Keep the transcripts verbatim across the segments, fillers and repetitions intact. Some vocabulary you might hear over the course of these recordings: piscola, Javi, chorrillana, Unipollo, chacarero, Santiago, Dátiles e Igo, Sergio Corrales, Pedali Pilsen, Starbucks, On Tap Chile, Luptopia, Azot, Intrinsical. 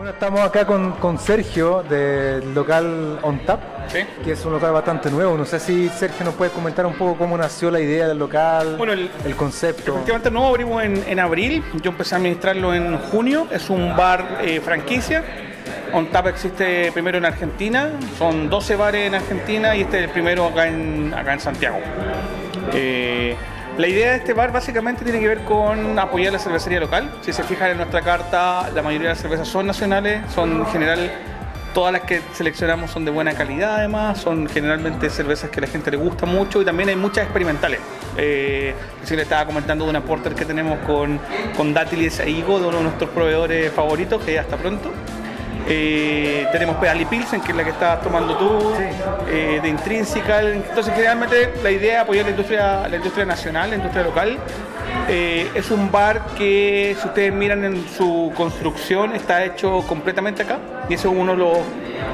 Bueno, estamos acá con, con Sergio del local On Tap, ¿sí?, que es un local bastante nuevo. No sé si Sergio nos puede comentar un poco cómo nació la idea del local, bueno, el, el concepto. Efectivamente, no, abrimos en, en abril, yo empecé a administrarlo en junio. Es un bar eh, franquicia. On Tap existe primero en Argentina, son doce bares en Argentina y este es el primero acá en, acá en Santiago. Eh, La idea de este bar básicamente tiene que ver con apoyar la cervecería local. Si se fijan en nuestra carta, la mayoría de las cervezas son nacionales, son en general, todas las que seleccionamos son de buena calidad además, son generalmente cervezas que a la gente le gusta mucho y también hay muchas experimentales. Eh, recién le estaba comentando de una porter que tenemos con, con Dátiles e Igo, de uno de nuestros proveedores favoritos, que ya está pronto. Eh, tenemos Pedali Pilsen, que es la que estás tomando tú, sí. eh, de Intrinsical. Entonces, generalmente la idea es apoyar la industria, la industria nacional, la industria local. Eh, es un bar que, si ustedes miran en su construcción, está hecho completamente acá. Y eso es uno de los,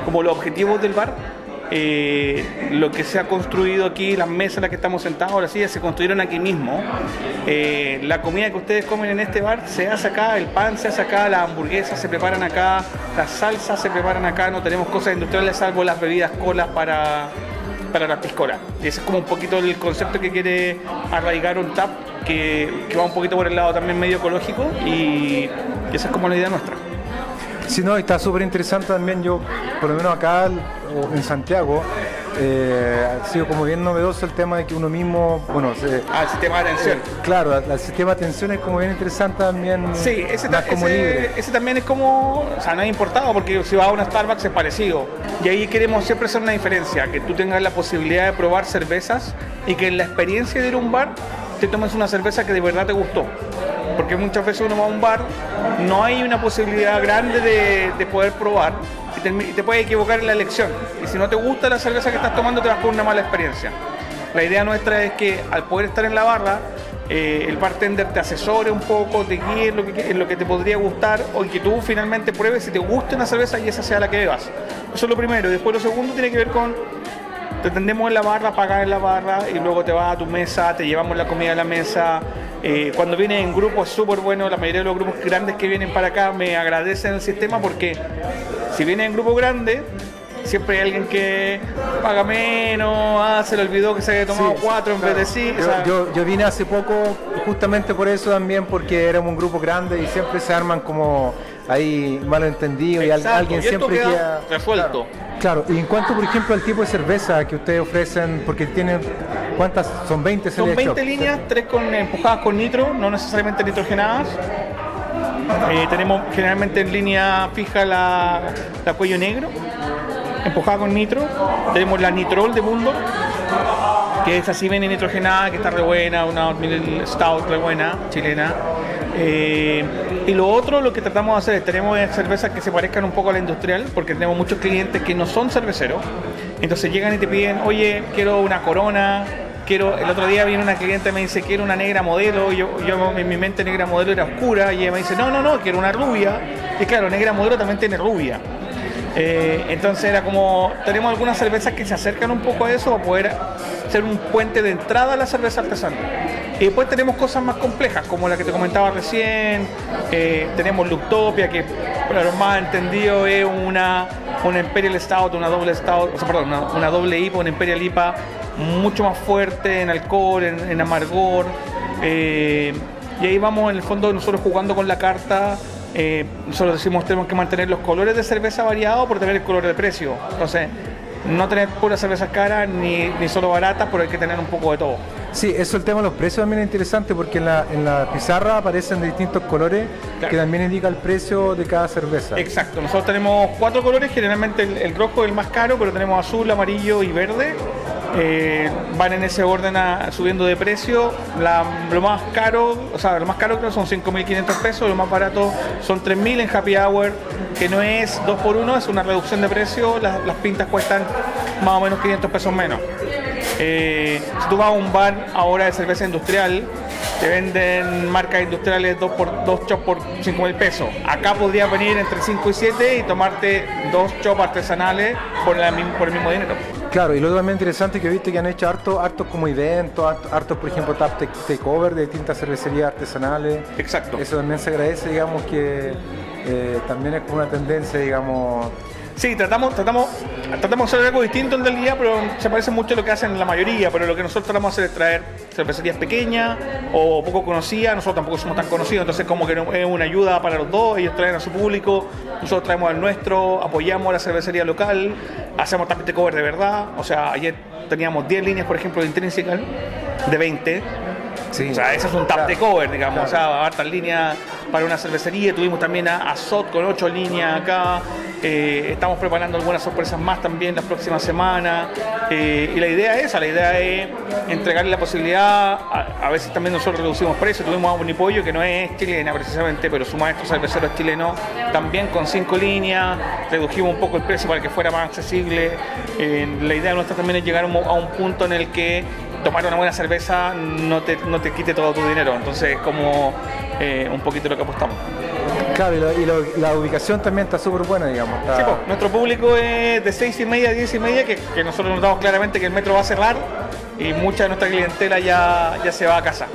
como los objetivos del bar. Eh, lo que se ha construido aquí, las mesas en las que estamos sentados, ahora sí, se construyeron aquí mismo. Eh, la comida que ustedes comen en este bar se hace acá, el pan se hace acá, las hamburguesas se preparan acá, las salsas se preparan acá, no tenemos cosas industriales salvo las bebidas colas para, para las piscolas. Ese es como un poquito el concepto que quiere arraigar On Tap, que, que va un poquito por el lado también medio ecológico, y esa es como la idea nuestra. Sí, no, está súper interesante también. Yo, por lo menos acá en Santiago, eh, ha sido como bien novedoso el tema de que uno mismo, bueno... Se, ah, el sistema de atención. Eh, claro, el sistema de atención es como bien interesante también. Sí, ese, ta como ese, libre. ese también es como, o sea, no es importado, porque si vas a una Starbucks es parecido. Y ahí queremos siempre hacer una diferencia, que tú tengas la posibilidad de probar cervezas y que en la experiencia de ir a un bar te tomes una cerveza que de verdad te gustó. Porque muchas veces uno va a un bar, no hay una posibilidad grande de, de poder probar y te, te puedes equivocar en la elección. Y si no te gusta la cerveza que estás tomando, te vas con una mala experiencia. La idea nuestra es que al poder estar en la barra, eh, el bartender te asesore un poco, te guíe en lo, que, en lo que te podría gustar, o que tú finalmente pruebes si te gusta una cerveza y esa sea la que bebas. Eso es lo primero. Y después lo segundo tiene que ver con... Te atendemos en la barra, pagas en la barra y luego te vas a tu mesa, te llevamos la comida a la mesa. Eh, cuando vienes en grupo es súper bueno, la mayoría de los grupos grandes que vienen para acá me agradecen el sistema, porque si vienes en grupo grande, siempre hay alguien que paga menos, ah, se le olvidó que se había tomado sí, cuatro en claro. vez de sí. Yo, o sea, yo, yo vine hace poco justamente por eso también, porque éramos un grupo grande y siempre se arman como ahí malentendidos y alguien y siempre queda, queda resuelto. Claro. Claro, y en cuanto por ejemplo al tipo de cerveza que ustedes ofrecen, porque tienen, ¿cuántas? Son veinte. Son veinte líneas, tres con, empujadas con nitro, no necesariamente nitrogenadas. Eh, tenemos generalmente en línea fija la, la cuello negro, empujada con nitro. Tenemos la nitrol de mundo, que es así, viene nitrogenada, que está re buena, una stout re buena, chilena. Eh, y lo otro, lo que tratamos de hacer es, tenemos cervezas que se parezcan un poco a la industrial, porque tenemos muchos clientes que no son cerveceros, entonces llegan y te piden, oye, quiero una Corona, quiero... El otro día vino una cliente y me dice, quiero una negra modelo, yo, yo en mi mente negra modelo era oscura, y ella me dice, no, no, no, quiero una rubia, y claro, negra modelo también tiene rubia. Eh, entonces era como, tenemos algunas cervezas que se acercan un poco a eso para poder ser un puente de entrada a la cerveza artesana. Y después tenemos cosas más complejas, como la que te comentaba recién. Eh, tenemos Luptopia, que para los más entendidos es una, una Imperial Stout, una doble Stout, o sea, perdón, una, una doble I P A, una Imperial I P A mucho más fuerte en alcohol, en, en amargor. Eh, y ahí vamos en el fondo nosotros jugando con la carta. Eh, nosotros decimos, tenemos que mantener los colores de cerveza variados por tener el color de precio. Entonces, no tener puras cervezas caras ni, ni solo baratas, pero hay que tener un poco de todo. Sí, eso, el tema de los precios también es interesante, porque en la, en la pizarra aparecen de distintos colores, claro, que también indica el precio de cada cerveza. Exacto, nosotros tenemos cuatro colores, generalmente el, el rojo es el más caro, pero tenemos azul, amarillo y verde. Eh, van en ese orden a, subiendo de precio. La, lo más caro, o sea, lo más caro creo son cinco mil quinientos pesos, lo más barato son tres mil en Happy Hour, que no es dos por uno, es una reducción de precio. Las, las pintas cuestan más o menos quinientos pesos menos. Eh, si tú vas a un bar ahora de cerveza industrial, te venden marcas industriales dos, por, dos chops por cinco mil pesos. Acá podrías venir entre cinco y siete y tomarte dos chops artesanales por, la, por el mismo dinero. Claro, y lo también interesante que viste que han hecho hartos harto como eventos, hartos harto, por ejemplo tap takeover de distintas cervecerías artesanales. Exacto. Eso también se agradece, digamos que eh, también es como una tendencia, digamos. Sí, tratamos, tratamos, tratamos de hacer algo distinto en realidad, pero se parece mucho a lo que hacen la mayoría, pero lo que nosotros tratamos de hacer es traer cervecerías pequeñas o poco conocidas. Nosotros tampoco somos tan conocidos, entonces como que es una ayuda para los dos. Ellos traen a su público, nosotros traemos al nuestro, apoyamos a la cervecería local, hacemos tapete cover de verdad. O sea, ayer teníamos diez líneas, por ejemplo, de Intrinsical, de veinte. Sí, o sea, ese es un tap, claro, de cover, digamos, claro. O sea, hartas líneas para una cervecería. Tuvimos también a Azot con ocho líneas acá. Eh, estamos preparando algunas sorpresas más también las próximas semanas. Eh, y la idea es esa, la idea es entregarle la posibilidad. A, a veces también nosotros reducimos precios. Tuvimos a Unipollo, que no es chilena precisamente, pero su maestro cervecero es chileno, también con cinco líneas. Redujimos un poco el precio para que fuera más accesible. Eh, la idea nuestra también es llegar a un, a un punto en el que tomar una buena cerveza no te, no te quite todo tu dinero. Entonces, como eh, un poquito lo que apostamos. Claro, y, lo, y lo, la ubicación también está súper buena, digamos. Está... Sí, pues, nuestro público es de seis y media a diez y media, que, que nosotros notamos claramente que el metro va a cerrar y mucha de nuestra clientela ya, ya se va a casa.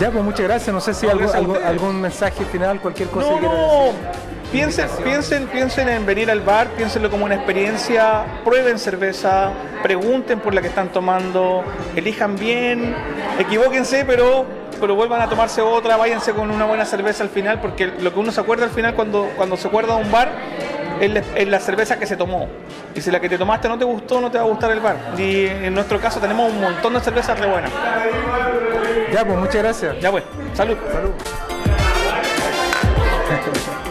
Ya, pues muchas gracias. No sé si no, algo, algo, algún mensaje final, cualquier cosa no, que quieran decir. Piensen, piensen, piensen en venir al bar, piénsenlo como una experiencia, prueben cerveza, pregunten por la que están tomando, elijan bien, equivóquense, pero, pero vuelvan a tomarse otra, váyanse con una buena cerveza al final, porque lo que uno se acuerda al final cuando, cuando se acuerda de un bar es la, es la cerveza que se tomó. Y si la que te tomaste no te gustó, no te va a gustar el bar. Y en nuestro caso tenemos un montón de cervezas re buenas. Ya pues, muchas gracias. Ya pues, salud. Salud.